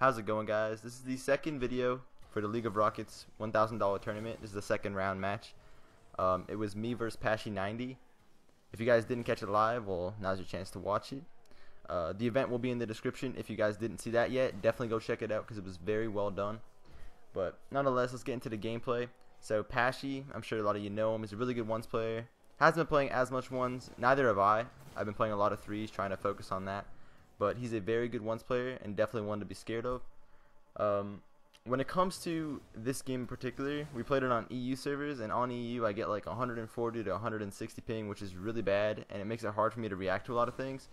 How's it going, guys? This is the second video for the League of Rockets $1,000 tournament. This is the second round match. It was me versus Paschy90. If you guys didn't catch it live, well, now's your chance to watch it. The event will be in the description. If you guys didn't see that yet, definitely go check it out because it was very well done. But nonetheless, let's get into the gameplay. So Paschy, I'm sure a lot of you know him, he's a really good ones player. Hasn't been playing as much ones, neither have I. I've been playing a lot of threes, trying to focus on that. But he's a very good ones player and definitely one to be scared of. When it comes to this game in particular, we played it on EU servers, and on EU I get like 140 to 160 ping, which is really bad, and it makes it hard for me to react to a lot of things.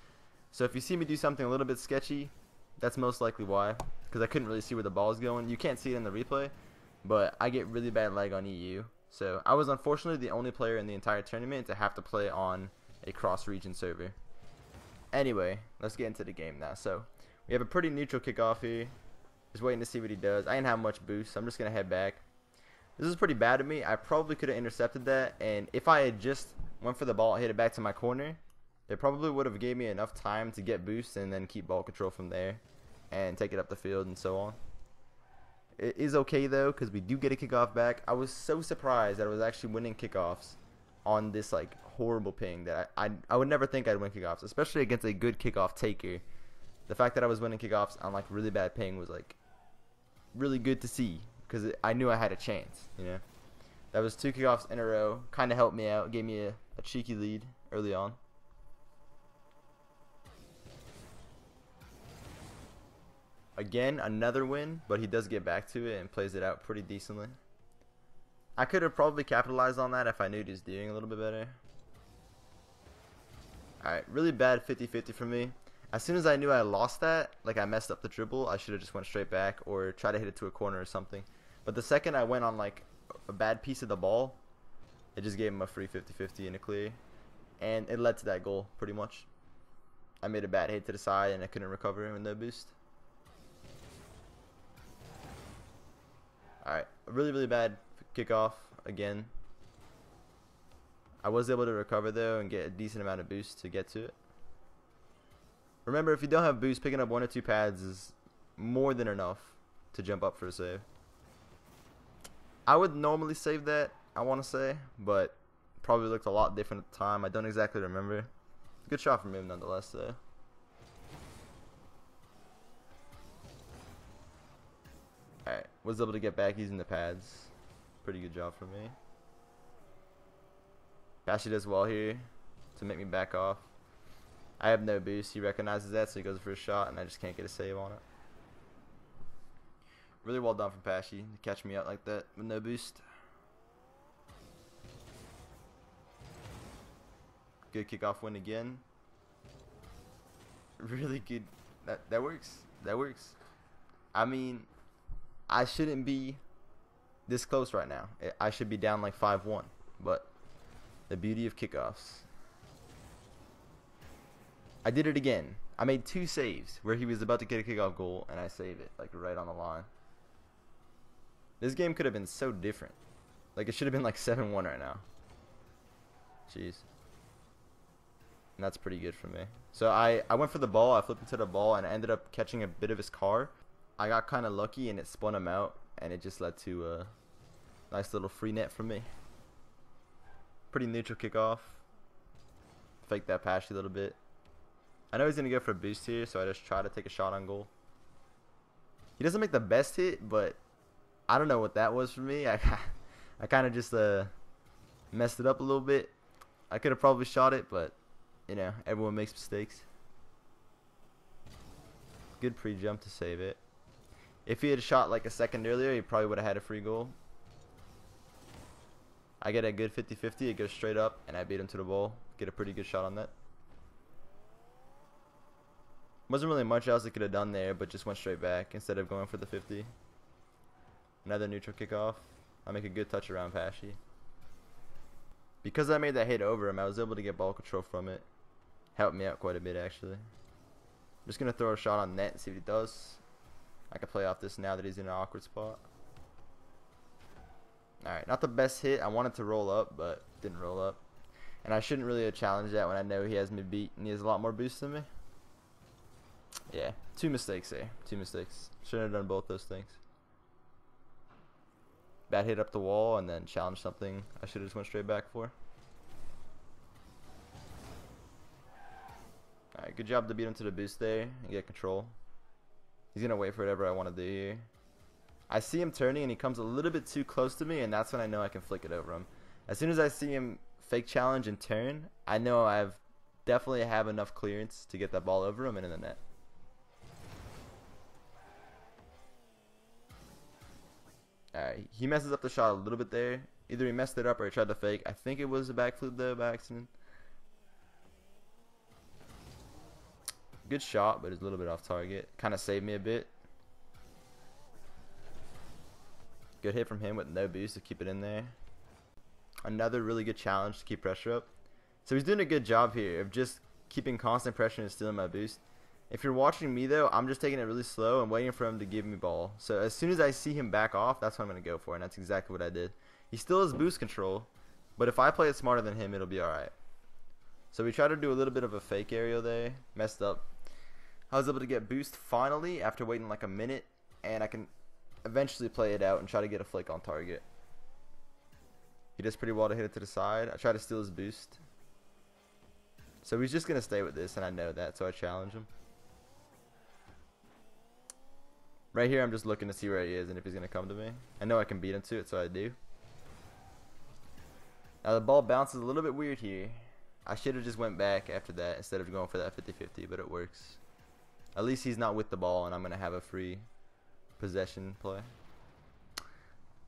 So if you see me do something a little bit sketchy, that's most likely why, because I couldn't really see where the ball's going. You can't see it in the replay, but I get really bad lag on EU. So I was unfortunately the only player in the entire tournament to have to play on a cross-region server. Anyway, let's get into the game now. So we have a pretty neutral kickoff here. Just waiting to see what he does. I didn't have much boost, so I'm just going to head back. This is pretty bad of me. I probably could have intercepted that, and if I had just went for the ball and hit it back to my corner, it probably would have gave me enough time to get boost and then keep ball control from there and take it up the field and so on. It is okay, though, because we do get a kickoff back. I was so surprised that I was actually winning kickoffs on this like horrible ping that I would never think I'd win kickoffs, especially against a good kickoff taker. The fact that I was winning kickoffs on like really bad ping was like really good to see because I knew I had a chance, you know. That was two kickoffs in a row, kind of helped me out, gave me a cheeky lead early on. Again, another win, but he does get back to it and plays it out pretty decently. I could have probably capitalized on that if I knew what he was doing a little bit better. Alright, really bad 50-50 for me. As soon as I knew I lost that, like I messed up the dribble, I should have just went straight back or tried to hit it to a corner or something. But the second I went on like a bad piece of the ball, it just gave him a free 50-50 and a clear. And it led to that goal, pretty much. I made a bad hit to the side and I couldn't recover with no boost. Alright, really bad kickoff again. I was able to recover though and get a decent amount of boost to get to it. Remember, if you don't have boost, picking up one or two pads is more than enough to jump up for a save. I would normally save that, I want to say, but probably looked a lot different at the time. I don't exactly remember. Good shot from him nonetheless though. Alright, was able to get back using the pads. Pretty good job for me. Paschy does well here to make me back off. I have no boost. He recognizes that, so he goes for a shot, and I just can't get a save on it. Really well done from Paschy to catch me out like that with no boost. Good kickoff win again. Really good. That works. That works. I mean, I shouldn't be this close right now. I should be down like 5-1, but the beauty of kickoffs. I did it again. I made two saves where he was about to get a kickoff goal and I saved it like right on the line. This game could have been so different. Like it should have been like 7-1 right now. Jeez. And that's pretty good for me. So I went for the ball, I flipped into the ball and I ended up catching a bit of his car. I got kind of lucky and it spun him out and it just led to a nice little free net for me. Pretty neutral kickoff. Fake that Paschy a little bit. I know he's going to go for a boost here, so I just try to take a shot on goal. He doesn't make the best hit, but I don't know what that was for me. I kind of just messed it up a little bit. I could have probably shot it, but, you know, everyone makes mistakes. Good pre-jump to save it. If he had shot like a second earlier, he probably would have had a free goal. I get a good 50-50. It goes straight up, and I beat him to the ball. Get a pretty good shot on that. Wasn't really much else I could have done there, but just went straight back instead of going for the 50. Another neutral kickoff. I make a good touch around Paschy. Because I made that hit over him, I was able to get ball control from it. Helped me out quite a bit, actually. I'm just going to throw a shot on net and see what he does. I can play off this now that he's in an awkward spot. Alright, not the best hit. I wanted to roll up, but didn't roll up. And I shouldn't really have challenged that when I know he has me beat and he has a lot more boost than me. Yeah, two mistakes there. Two mistakes. Should have done both those things. Bad hit up the wall and then challenged something I should have just went straight back for. Alright, good job to beat him to the boost there and get control. He's gonna wait for whatever I want to do here. I see him turning and he comes a little bit too close to me, and that's when I know I can flick it over him. As soon as I see him fake challenge and turn, I know I've definitely have enough clearance to get that ball over him and in the net. Alright, he messes up the shot a little bit there. Either he messed it up or he tried to fake. I think it was a backflip though by accident. Good shot, but it's a little bit off target. Kind of saved me a bit. Good hit from him with no boost to keep it in there. Another really good challenge to keep pressure up. So he's doing a good job here of just keeping constant pressure and stealing my boost. If you're watching me though, I'm just taking it really slow and waiting for him to give me ball. So as soon as I see him back off, that's what I'm going to go for, and that's exactly what I did. He still has boost control, but if I play it smarter than him, it'll be alright. So we tried to do a little bit of a fake aerial there. Messed up. I was able to get boost finally after waiting like a minute, and I can eventually play it out and try to get a flick on target. He does pretty well to hit it to the side. I try to steal his boost. So he's just going to stay with this, and I know that, so I challenge him. Right here I'm just looking to see where he is and if he's going to come to me. I know I can beat him to it, so I do. Now the ball bounces a little bit weird here. I should have just went back after that instead of going for that 50-50, but it works. At least he's not with the ball and I'm going to have a free possession play.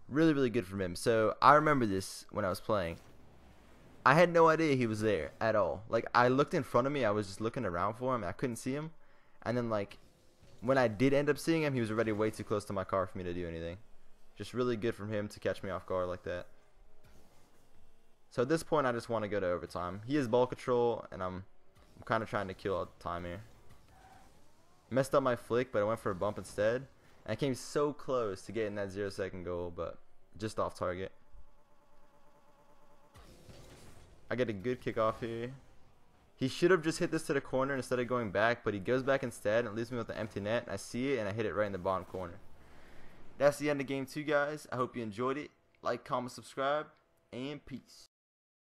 Really, really good from him. So I remember this when I was playing. I had no idea he was there at all. Like, I looked in front of me. I was just looking around for him. And I couldn't see him. And then, like, when I did end up seeing him, he was already way too close to my car for me to do anything. Just really good from him to catch me off guard like that. So at this point, I just want to go to overtime. He has ball control, and I'm kind of trying to kill all the time here. Messed up my flick, but I went for a bump instead. And I came so close to getting that 0-second goal, but just off target. I get a good kickoff here. He should have just hit this to the corner instead of going back, but he goes back instead and leaves me with an empty net. And I see it, and I hit it right in the bottom corner. That's the end of game 2, guys. I hope you enjoyed it. Like, comment, subscribe, and peace.